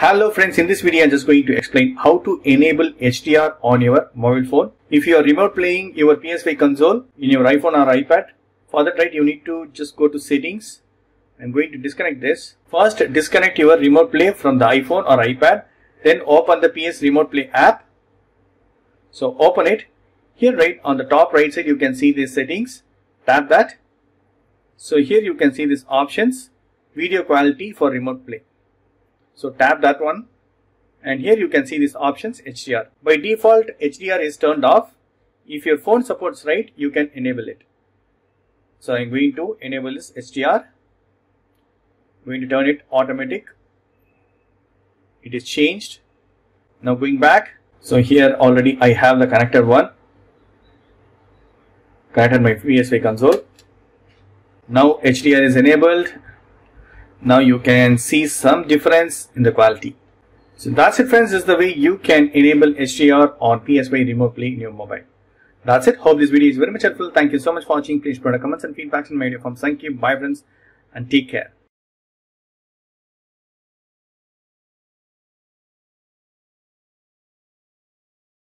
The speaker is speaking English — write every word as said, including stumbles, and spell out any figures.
Hello friends, in this video I am just going to explain how to enable H D R on your mobile phone. If you are remote playing your P S five console in your iPhone or iPad, for that right you need to just go to settings. I am going to disconnect this. First disconnect your remote play from the iPhone or iPad. Then open the P S Remote Play app. So open it. Here right on the top right side you can see these settings. Tap that. So here you can see these options. Video quality for remote play. So tap that one, and here you can see these options H D R. By default H D R is turned off. If your phone supports right, you can enable it. So I am going to enable this H D R. I'm going to turn it automatic. It is changed. Now going back. So here already I have the connector one. Connected my P S five console. Now H D R is enabled. Now you can see some difference in the quality. So that's it friends, this is the way you can enable H D R on P S five Remote Play in your mobile. That's it, hope this video is very much helpful. Thank you so much for watching. Please provide comments and feedbacks in my video form. Thank you, bye friends, and take care.